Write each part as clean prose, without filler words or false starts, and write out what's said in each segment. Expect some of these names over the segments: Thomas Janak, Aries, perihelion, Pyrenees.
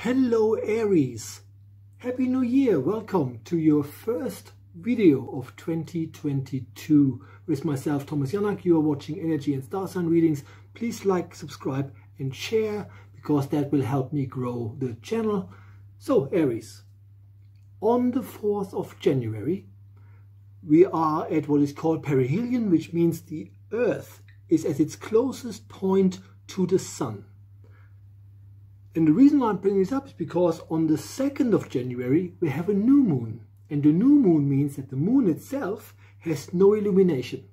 Hello Aries, Happy New Year, welcome to your first video of 2022 with myself Thomas Janak. You are watching Energy and Star Sign Readings. Please like, subscribe and share because that will help me grow the channel. So Aries, on the 4th of January we are at what is called perihelion, which means the Earth is at its closest point to the Sun. And the reason why I'm bringing this up is because on the 2nd of January we have a new moon, and the new moon means that the moon itself has no illumination.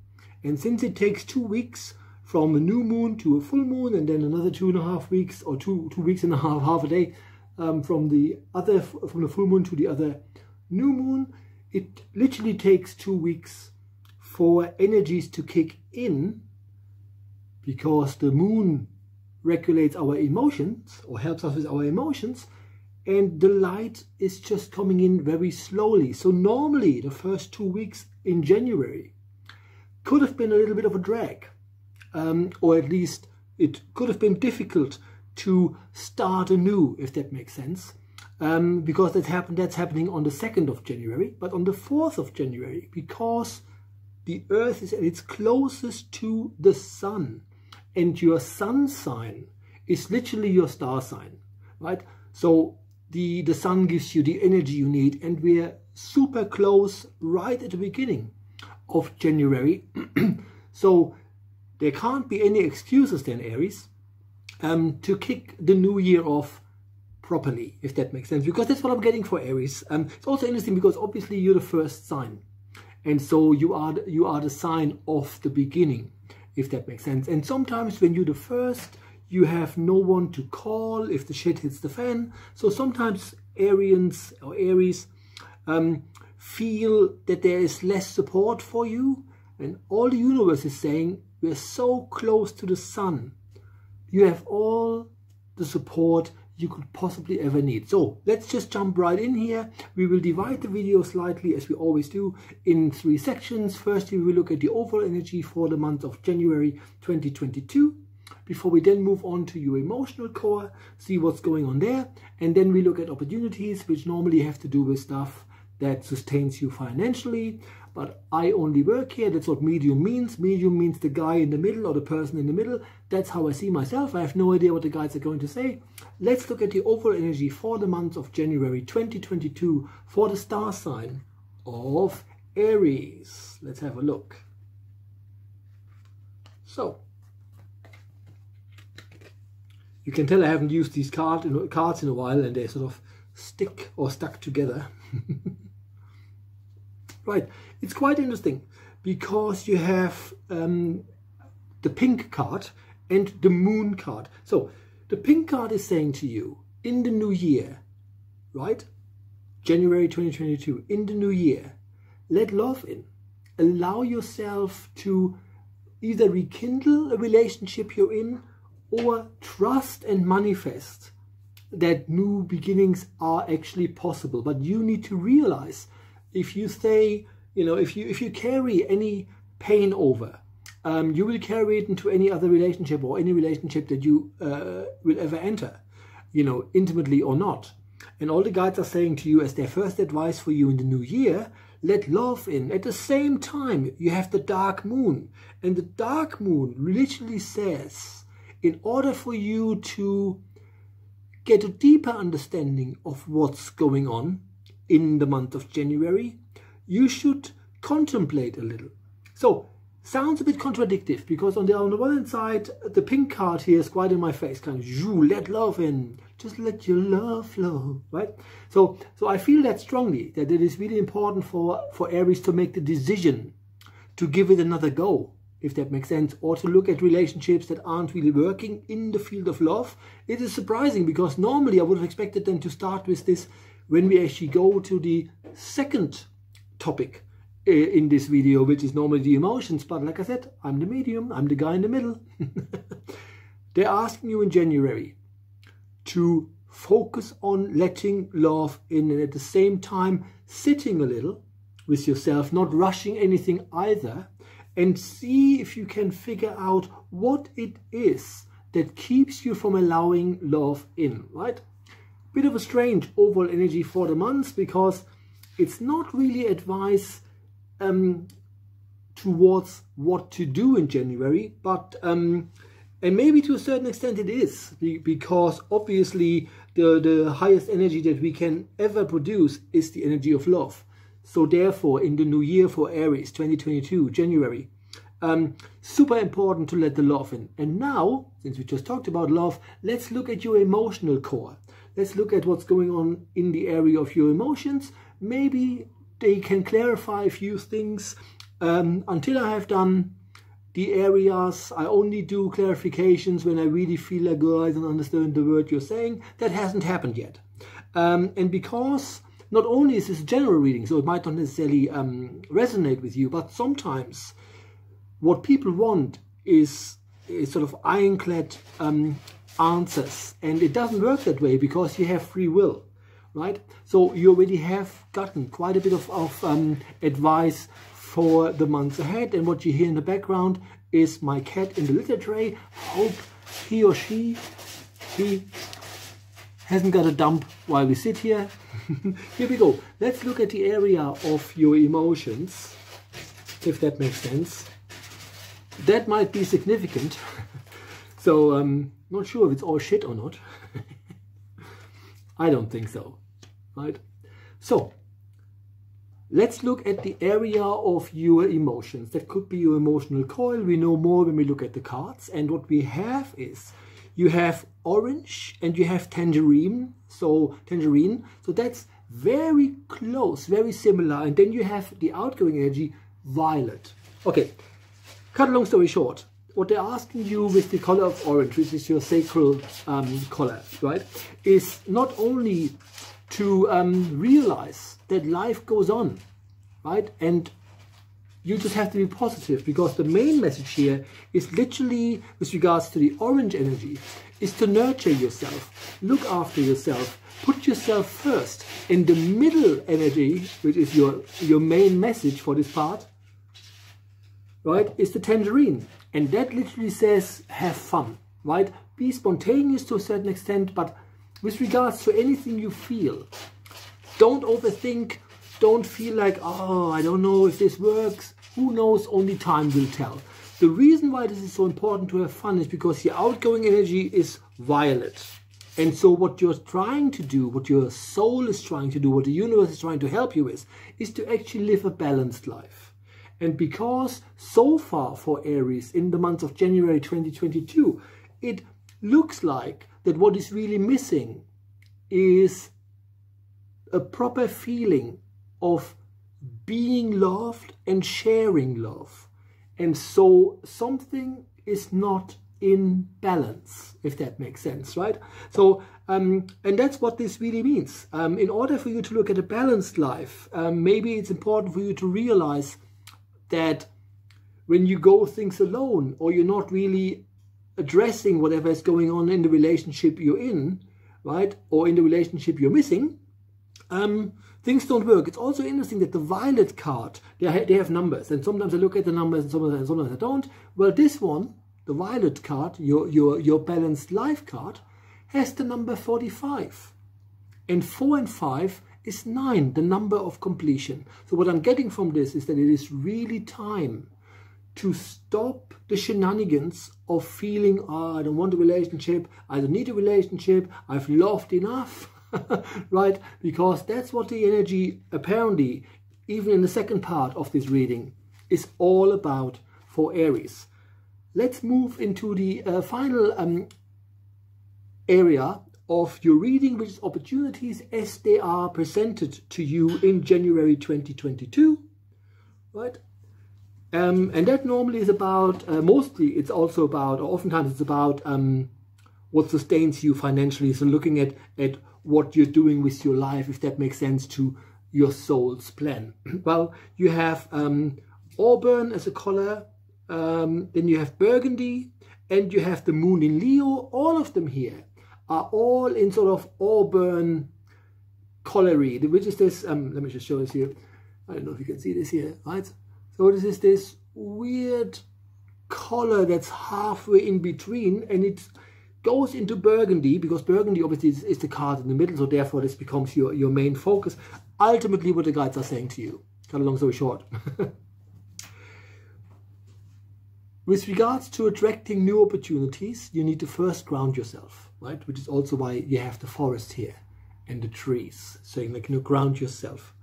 And since it takes 2 weeks from a new moon to a full moon, and then another 2.5 weeks or two weeks and a half, half a day from the full moon to the other new moon, it literally takes 2 weeks for energies to kick in, because the moon regulates our emotions or helps us with our emotions, and the light is just coming in very slowly. So normally the first 2 weeks in January could have been a little bit of a drag, or at least it could have been difficult to start anew, if that makes sense, because that's happening on the 2nd of January. But on the 4th of January, because the Earth is at its closest to the Sun, and your sun sign is literally your star sign, right? So the sun gives you the energy you need, and we're super close right at the beginning of January. So there can't be any excuses then, Aries, to kick the new year off properly, if that makes sense, because that's what I'm getting for Aries. It's also interesting because obviously you're the first sign, and so you are the sign of the beginning, if that makes sense. And sometimes when you're the first, you have no one to call if the shit hits the fan. So sometimes Aries feel that there is less support for you, and all the universe is saying, we're so close to the Sun, you have all the support you could possibly ever need. So let's just jump right in here. We will divide the video slightly, as we always do, in 3 sections. Firstly, we will look at the overall energy for the month of January 2022, before we then move on to your emotional core, see what's going on there, and then we look at opportunities, which normally have to do with stuff that sustains you financially. But I only work here, that's what medium means. Medium means the guy in the middle or the person in the middle. That's how I see myself. I have no idea what the guides are going to say. Let's look at the overall energy for the month of January 2022 for the star sign of Aries. Let's have a look. So, you can tell I haven't used these cards in a while, and they sort of stick or stuck together. Right, it's quite interesting because you have the pink card and the moon card. So the pink card is saying to you, in the new year, right, January 2022, in the new year, let love in. Allow yourself to either rekindle a relationship you're in, or trust and manifest that new beginnings are actually possible. But you need to realize, if you say, you know, if you carry any pain over, you will carry it into any other relationship, or any relationship that you will ever enter, you know, intimately or not. And all the guides are saying to you as their first advice for you in the new year, let love in. At the same time, you have the dark moon. And the dark moon literally says, in order for you to get a deeper understanding of what's going on in the month of January, you should contemplate a little. So, sounds a bit contradictive, because on the one hand side, the pink card here is quite in my face, kind of, let love in, just let your love flow, right? So I feel that strongly, that it is really important for Aries to make the decision to give it another go, if that makes sense, or to look at relationships that aren't really working in the field of love. It is surprising, because normally I would have expected them to start with this when we actually go to the second topic in this video, which is normally the emotions. But like I said, I'm the medium, I'm the guy in the middle. They're asking you in January to focus on letting love in, and at the same time sitting a little with yourself, not rushing anything either, and see if you can figure out what it is that keeps you from allowing love in, right? Bit of a strange overall energy for the month, because it's not really advice towards what to do in January, but and maybe to a certain extent it is, because obviously the highest energy that we can ever produce is the energy of love. So therefore, in the new year for Aries, 2022, January, super important to let the love in. And now, since we just talked about love, let's look at your emotional core. Let's look at what's going on in the area of your emotions. Maybe they can clarify a few things. Until I have done the areas, I only do clarifications when I really feel like, oh, I don't understand the word you're saying. That hasn't happened yet. And because not only is this a general reading, so it might not necessarily resonate with you, but sometimes what people want is sort of ironclad answers. And it doesn't work that way, because you have free will, right? So you already have gotten quite a bit of advice for the months ahead, and what you hear in the background is my cat in the litter tray. Hope he or she hasn't got a dump while we sit here. Here we go. Let's look at the area of your emotions, if that makes sense. That might be significant. So not sure if it's all shit or not. I don't think so, right? So let's look at the area of your emotions. That could be your emotional coil. We know more when we look at the cards. And what we have is, you have orange and you have tangerine. So tangerine. So that's very close, very similar. And then you have the outgoing energy, violet. Okay, cut a long story short. What they're asking you with the color of orange, which is your sacral color, right, is not only to realize that life goes on, right? And you just have to be positive, because the main message here is literally, with regards to the orange energy, is to nurture yourself, look after yourself, put yourself first. In the middle energy, which is your main message for this part, right, is the tangerine. And that literally says, have fun, right? Be spontaneous to a certain extent, but with regards to anything you feel, don't overthink, don't feel like, oh, I don't know if this works. Who knows? Only time will tell. The reason why this is so important to have fun is because your outgoing energy is violet. And so what you're trying to do, what your soul is trying to do, what the universe is trying to help you with, is to actually live a balanced life. And because so far for Aries in the month of January 2022, it looks like that what is really missing is a proper feeling of being loved and sharing love. And so something is not in balance, if that makes sense, right? So, and that's what this really means. In order for you to look at a balanced life, maybe it's important for you to realize that when you go things alone, or you're not really addressing whatever is going on in the relationship you're in, right, or in the relationship you're missing, things don't work. It's also interesting that the violet card, they have numbers, and sometimes I look at the numbers, and sometimes I don't. Well, this one, the violet card, your balanced life card, has the number 45, and 4 and 5 is 9, the number of completion. So what I'm getting from this is that it is really time to stop the shenanigans of feeling, oh, I don't want a relationship, I don't need a relationship, I've loved enough, right? Because that's what the energy, apparently, even in the second part of this reading, is all about for Aries. Let's move into the final area of your reading, which is opportunities as they are presented to you in January 2022, right? And that normally is about, mostly it's also about, or oftentimes it's about what sustains you financially. So looking at what you're doing with your life, if that makes sense to your soul's plan. Well, you have auburn as a color, then you have burgundy, and you have the moon in Leo. All of them here are all in sort of auburn colory, which is this, let me just show this here. I don't know if you can see this here, right? So this is this weird color that's halfway in between, and it's goes into Burgundy, because Burgundy obviously is the card in the middle, so therefore this becomes your main focus. Ultimately what the guides are saying to you, cut a long story short. With regards to attracting new opportunities, you need to first ground yourself, right? Which is also why you have the forest here and the trees, saying like, you know, ground yourself.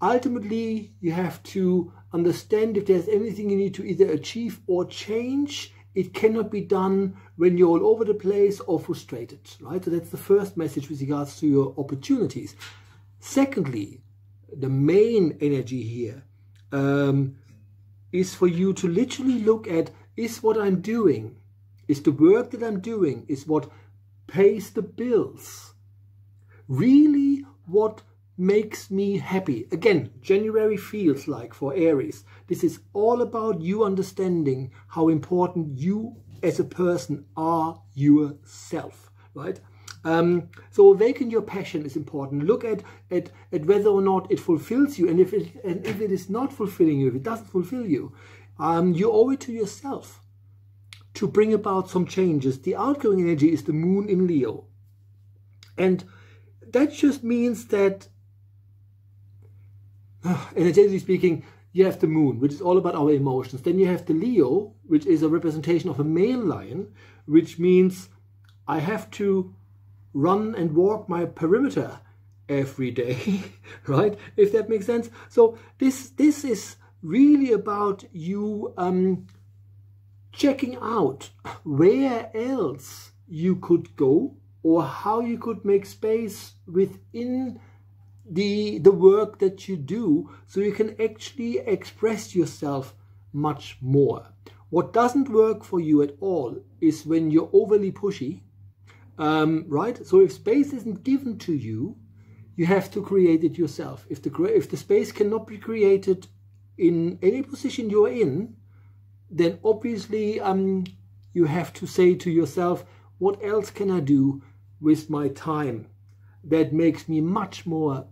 Ultimately, you have to understand if there's anything you need to either achieve or change, it cannot be done when you're all over the place or frustrated, right? So that's the first message with regards to your opportunities. Secondly, the main energy here is for you to literally look at, is what I'm doing, is the work that I'm doing, is what pays the bills, really what makes me happy. Again, January feels like, for Aries, this is all about you understanding how important you as a person are yourself, right? So awaken your passion is important. Look at whether or not it fulfills you, and if it is not fulfilling you, if it doesn't fulfill you, you owe it to yourself to bring about some changes. The outgoing energy is the moon in Leo, and that just means that, energetically speaking, you have the moon, which is all about our emotions. Then you have the Leo, which is a representation of a male lion, which means I have to run and walk my perimeter every day, right? If that makes sense. So this is really about you checking out where else you could go, or how you could make space within the work that you do, so you can actually express yourself much more. What doesn't work for you at all is when you're overly pushy, right? So if space isn't given to you, you have to create it yourself. If the space cannot be created in any position you're in, then obviously you have to say to yourself, what else can I do with my time that makes me much more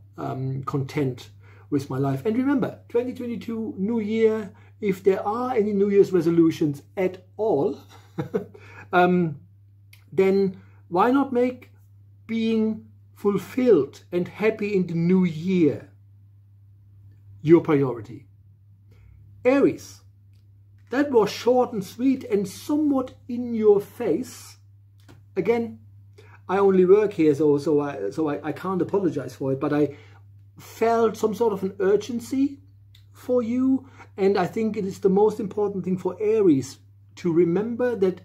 content with my life? And remember, 2022 New Year, if there are any New Year's resolutions at all, then why not make being fulfilled and happy in the new year your priority? Aries, that was short and sweet and somewhat in your face. Again, I only work here, so I can't apologize for it, but I felt some sort of an urgency for you, and I think it is the most important thing for Aries to remember that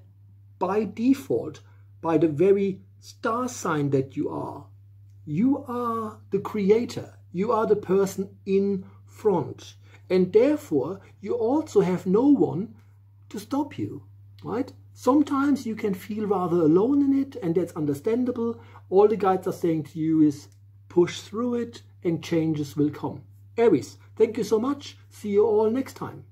by default, by the very star sign that you are the creator, you are the person in front, and therefore you also have no one to stop you, right? Sometimes you can feel rather alone in it, and that's understandable. All the guides are saying to you is push through it and changes will come. Aries, thank you so much. See you all next time.